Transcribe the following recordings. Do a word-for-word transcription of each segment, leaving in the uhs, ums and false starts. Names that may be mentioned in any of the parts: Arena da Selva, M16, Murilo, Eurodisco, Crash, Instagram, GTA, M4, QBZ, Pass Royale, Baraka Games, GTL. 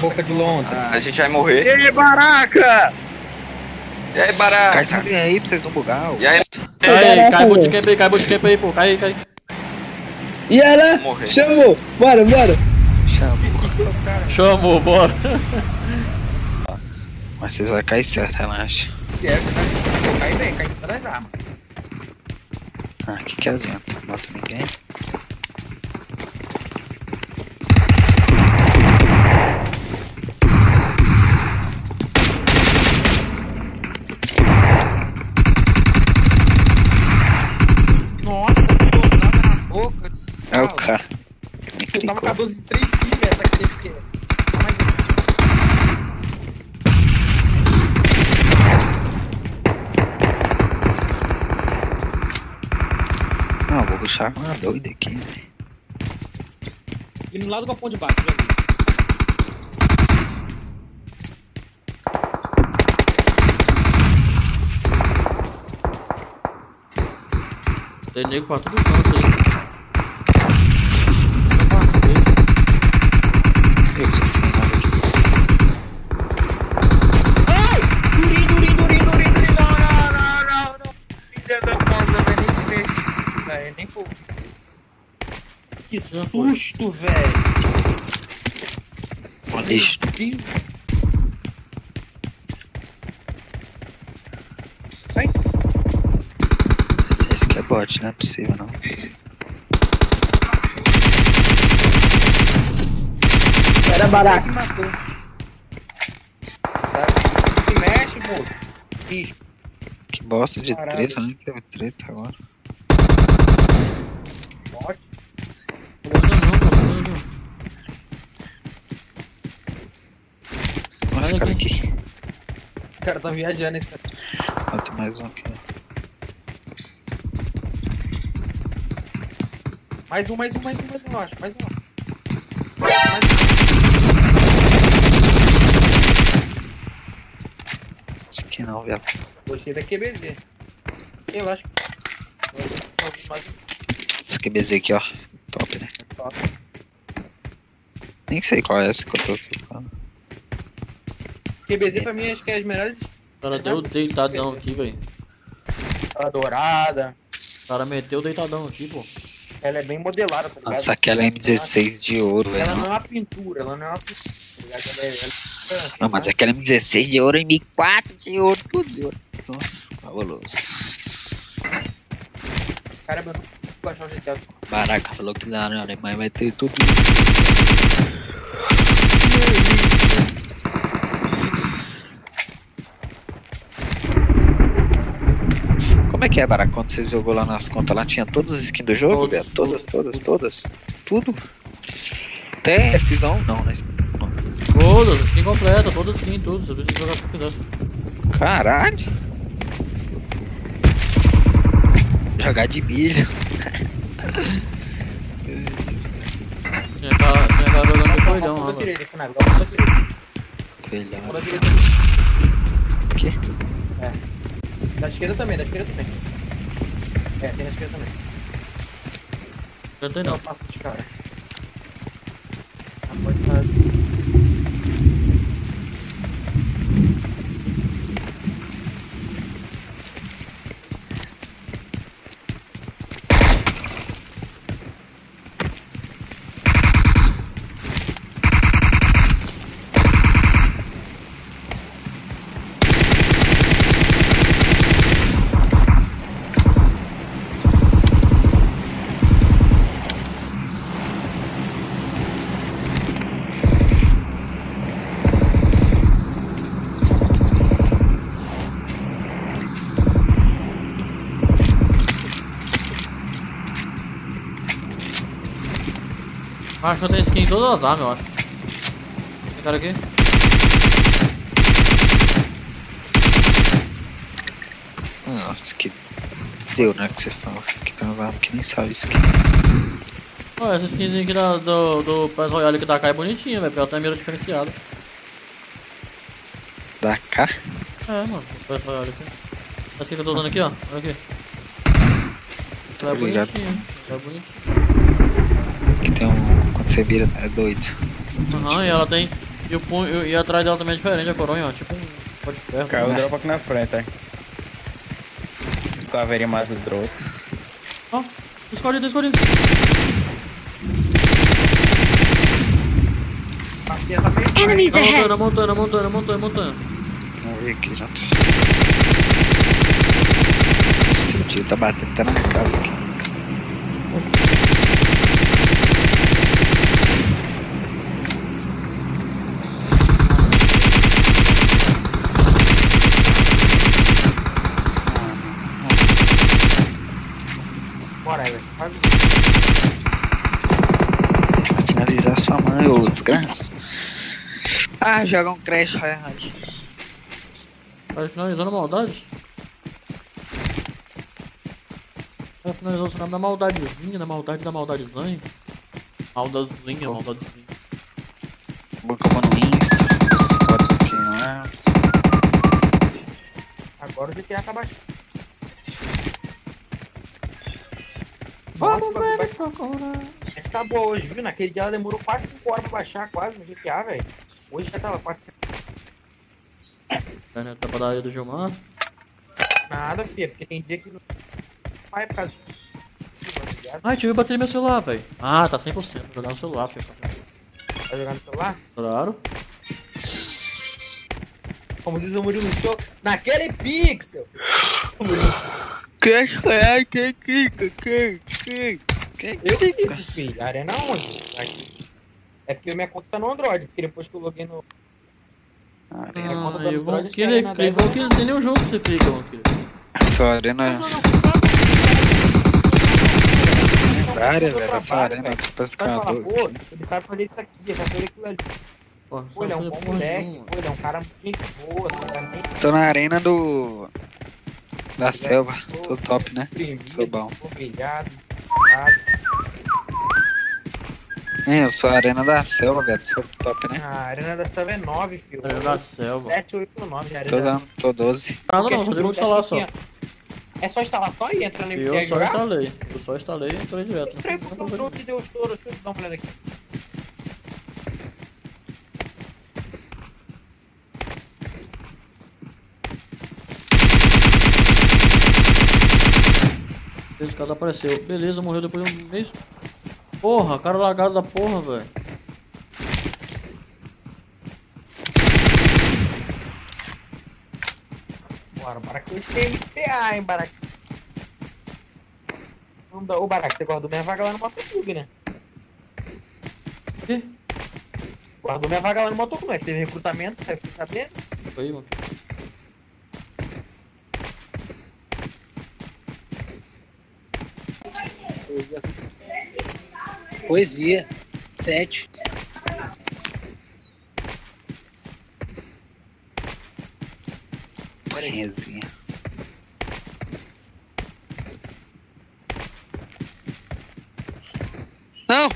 boca de Londres. Ah, a gente vai morrer. E aí, Baraka! E aí, Baraka? Cai sozinho aí pra vocês não bugar. E aí, cai, cai bootcamp aí, cai bootcamp aí, pô. Cai, cai. E aí, né? Chamou! Bora, bora! Chamou. Chamou, bora. Mas vocês vão cair certo, relaxa. Certo, é, cai bem, cai certo das armas. Ah, o que que adianta? Não mata ninguém. Nossa, que pousada na boca. É o cara. Eu tava com a doze de três filhos, essa aqui teve que... Não, vou puxar uma doida aqui, velho. E no lado do galpão de baixo, já vi. Tem nego pra todo canto aí. Eu preciso de nada aqui. Ai! Durinho, durinho, durinho, durinho, durinho. Não, não, não, não, não. Filha da pausa, velho. Nem se mexe, velho. Nem pouco. Que susto, velho. Olha isso. Não é possível, não. Era Baraka. Se mexe, moço. Que bosta de Caralho. Treta, nem teve treta agora. Pode. Nossa, cara aqui. Esse cara tá viajando esse. Ah, tem mais um aqui. Mais um, mais um, mais um, mais um, eu acho, mais um. Mais um. Acho que não, viado. Gostei da Q B Z. Eu acho que. Esse Q B Z aqui, ó. Top, né? É top. Nem sei qual é essa que eu tô falando. Q B Z é. Pra mim acho que é as melhores. O cara deu o deitadão aqui, velho. Cara dourada. O cara meteu o deitadão aqui, pô. Ela é bem modelada, tá ligado? Nossa, aquela é M dezesseis de ouro, velho. Ela não é uma pintura, ela não é uma pintura, tá ligado? Ela é... Ela é... Não, mas aquela M dezesseis de ouro e M quatro de ouro, tudo de ouro. Nossa, fabuloso. Caramba, eu não consigo baixar o G T L. Baraka falou que lá na Alemanha vai ter tudo. Como é que é, Baraka? Quando vocês jogou lá nas contas, lá tinha todas as skins do jogo? Todos, todas, todas, todas, tudo? Até season um não, né? Todas, skin completa, todas as skins, tudo. Você precisa jogar se quiser. Caralho! Jogar de milho. Tinha cara jogando de coelhão, mano. Coelhão. O quê? É. Da esquerda também, da esquerda também. É, tem da esquerda também. Eu tenho não. Passa de cara. Ah, pode parar. Acho que eu tenho skin em todas as armas, eu acho. Tem cara aqui? Nossa, que deu, né? Que você fala que tem uma arma que nem sabe skin. Olha, essa skinzinha aqui da, do, do Pass Royale que da K é bonitinha, velho. Porque ela tem mira diferenciada. Da K? É, mano, do Pass Royale aqui. Essa aqui que eu tô usando aqui, ó. Olha aqui. Ela é bonitinha, ela é bonitinha. Que tem um. Quando você vira, é doido. Aham, uhum, e ela tem E o punho, eu, e atrás dela também é diferente, a coronha, ó. Tipo um pó de ferro. Caiu o drop aqui na frente, aí. Caveirinha mais do troço. Ó, escondido, escondido. Enemies ahead! Na montanha, montanha, montanha, montanha. Morri aqui já. Esse tio tá batendo até na minha casa aqui. Bora aí, velho. Vai finalizar sua mãe, ô desgraça. Ah, joga um Crash Royale. Vai finalizando a maldade? Vai finalizando o nome da maldadezinha, da maldade da maldadezinha. Maldazinha, oh. maldadezinha. Bancava no Insta, histórias do que não é. Agora o G T A tá baixo. Nossa, velho, a gente tá boa hoje, viu? Naquele dia ela demorou quase cinco horas pra baixar, quase, no G T A, velho. Hoje já tava quatrocentos. Tá pra da área do Gilmar? Nada, filho, porque tem dia que não vai pra casa. Ah, tive bateria no meu celular, velho. Ah, tá cem por cento, vou jogar no celular, filho. Vai jogar no celular? Claro. Como diz o Murilo, estou naquele pixel. Crash Royale, quem clica, quem, quem, quem clica? Eu clico, filho. A arena onde? Aqui. É porque minha conta tá no Android, porque depois que eu loguei no... Ah, minha conta do Android, que arena dez... Eu vou querer, não tem nenhum jogo que você clica, mano, querido. Essa arena... Várias, velho, essa arena que parece que é uma dor. Ele sabe fazer isso aqui, ele sabe fazer aquilo ali. Pô, ele é um bom moleque, pô, ele é um cara muito boa, sabe? Tô na arena do... Da selva, tô top, né? Sou bom. Obrigado. É, eu sou a Arena da Selva, velho. Sou top, né? Ah, a Arena da Selva é nove, filho. Arena da Selva. sete, oito, nove, Arena da Selva. Tô doze. Ah, não, não, não, não instalar só. É só instalar só e entra no M P G? Eu só instalei. Eu só instalei e entrei direto. Estranho porque o troço deu os touros. Deixa eu dar uma olhada aqui. Esse cara apareceu. Beleza, morreu depois de um mês. Porra, cara lagado da porra, velho. Bora, Baraka. Hoje tem G T A, hein, Baraka. Ô, Baraka, você guardou minha vaga lá no motoclube, né? O quê? Guardou minha vaga lá no motoclube, né? Teve recrutamento, né? Fiquei sabendo. Foi, mano. Poesia. Poesia. Sete. Poesia. Não!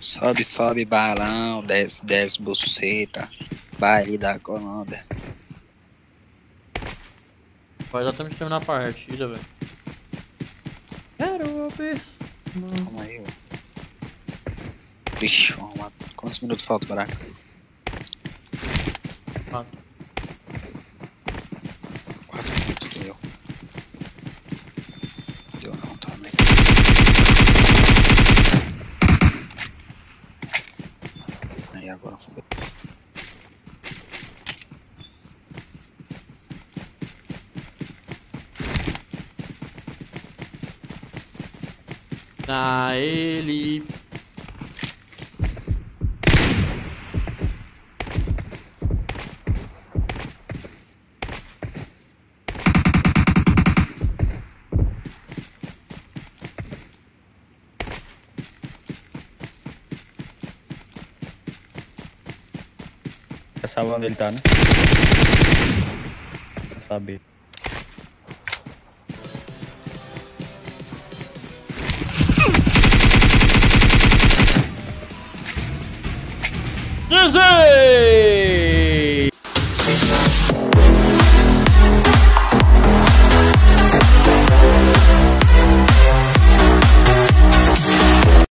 Sobe, sobe, balão, desce, desce, buceta, baile da Colômbia. Vai exatamente terminar a partida, velho. Quero ouvir. Calma aí, velho. Vixe, vamos lá. Quantos minutos falta, Baraka? Quatro. Quatro minutos, deu. Deu não, também. Agora fudeu. Dá ele. Essa sala onde ele tá, né? Pra saber. G G!